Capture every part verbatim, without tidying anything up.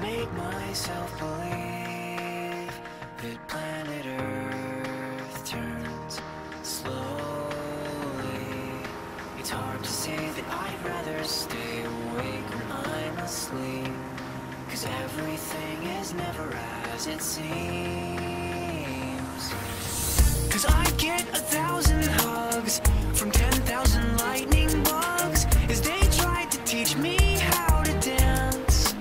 made myself believe that planet Earth turns slowly. It's hard to say that I'd rather stay awake when I'm asleep, 'cause everything is never as it seems. 'Cause I get a thousand hugs from ten thousand lightning bugs as they tried to teach me how to dance.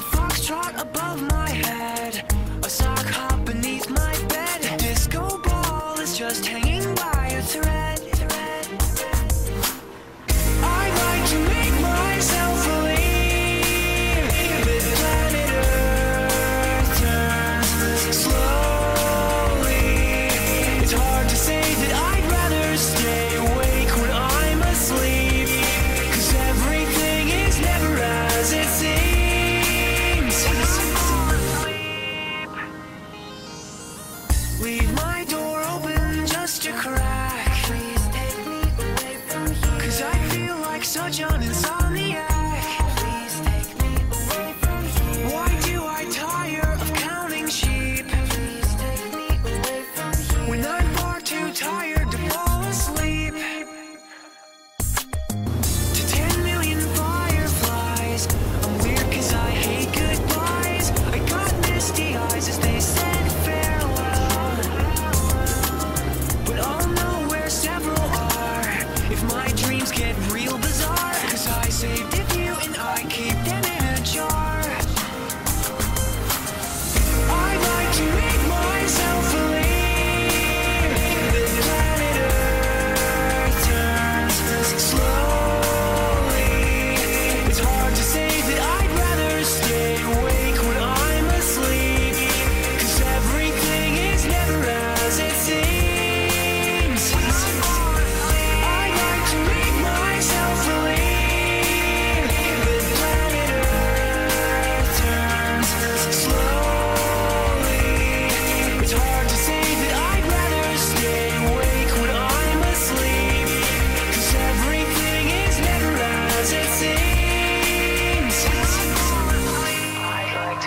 A foxtrot above my head, a sock hop beneath my bed, a disco ball is just hanging by a thread. I'd like to make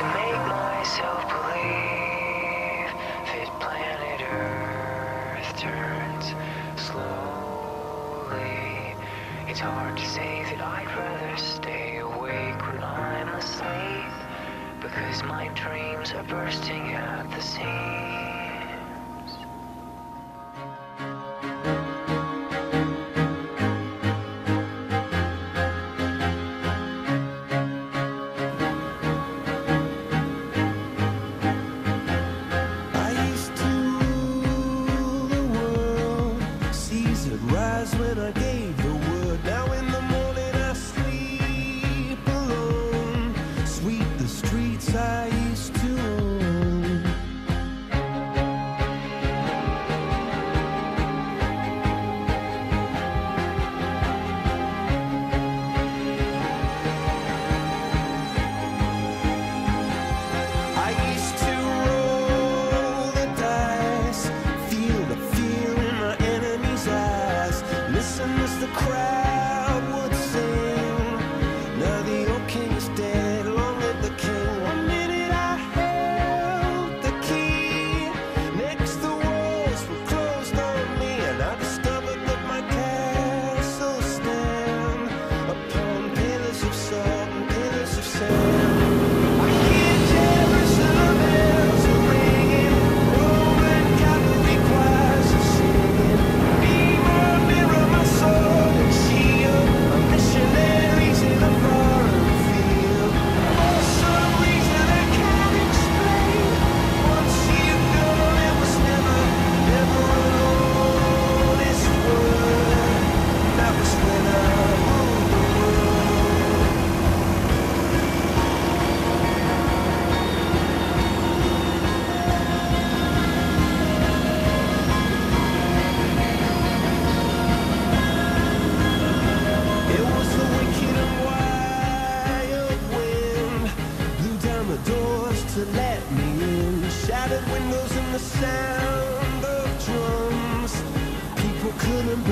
myself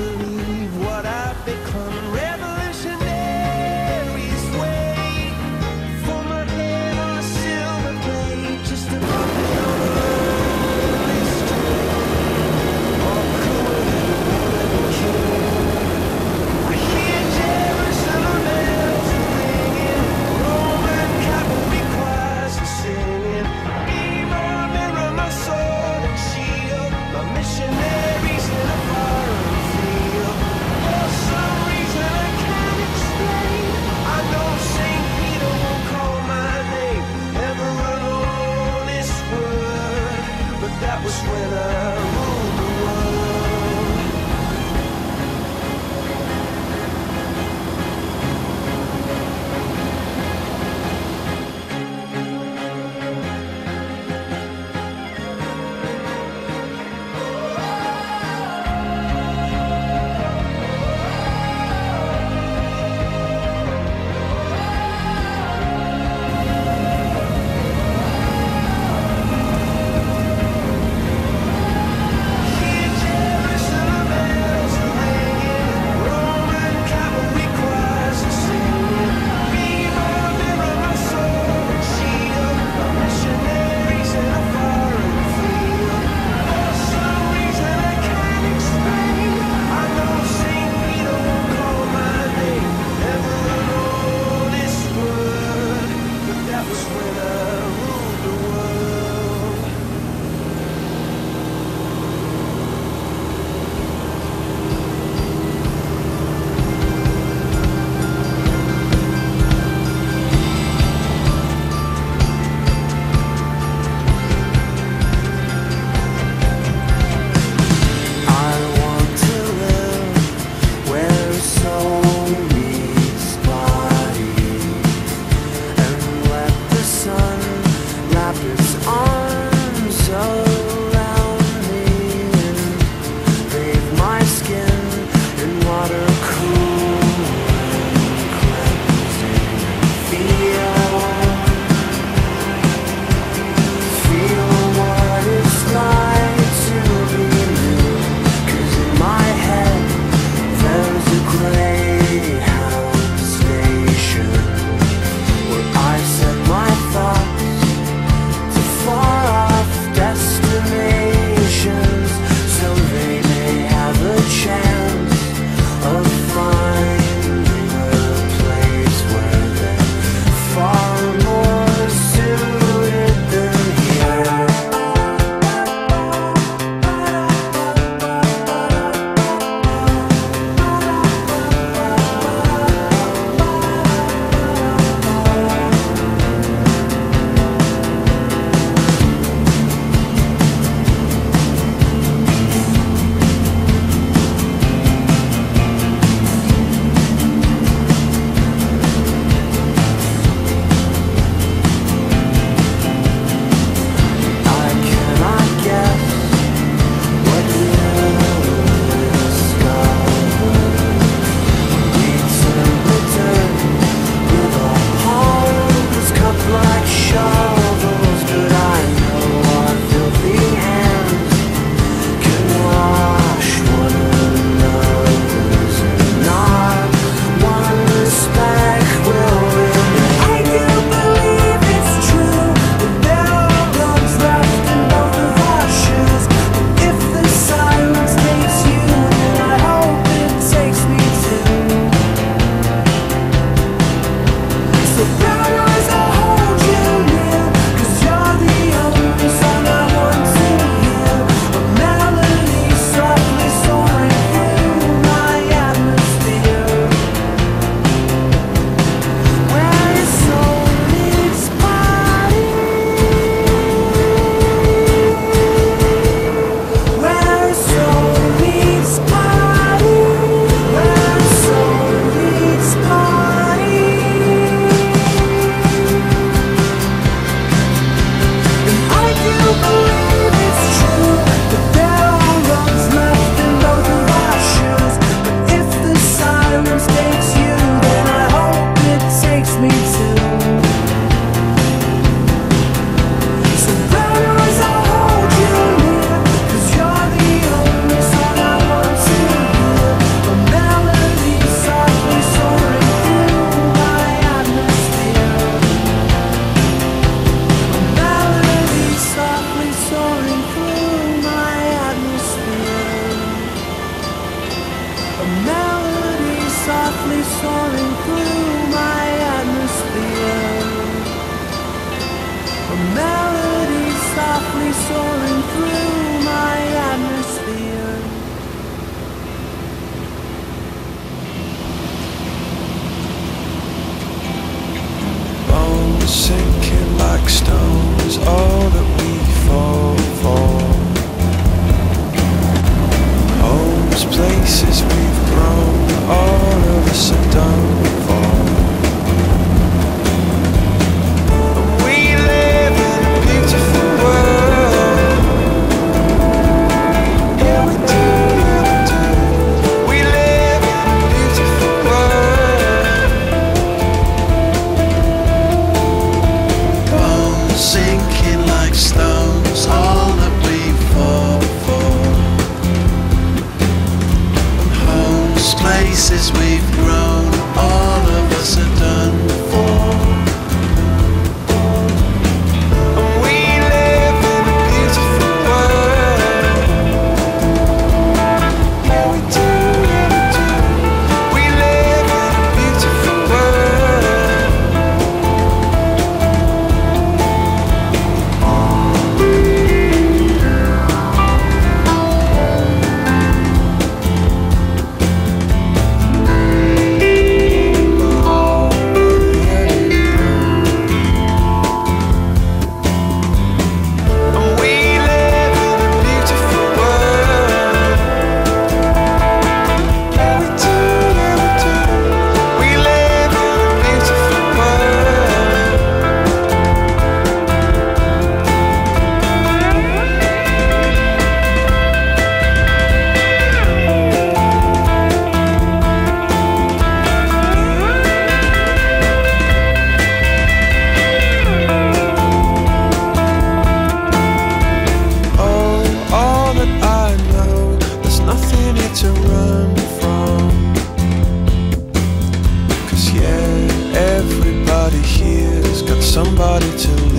believe what I've become. Revolutionaries wait a melody softly soaring through my atmosphere. Bones sinking like stones, all that we fall for. Homes, places we've grown, all of us are done for. Sinking like stones, all that we fall for. Homes, places we've grown, all of us are done for. And we live in a beautiful world. Yeah, we do, yeah, we do. We live in a beautiful world. And we live in a beautiful world. Yeah, we do, yeah, we do. We live in a beautiful world. Oh, all that I know, there's nothing here to run from. 'Cause yeah, everybody here's got somebody to love.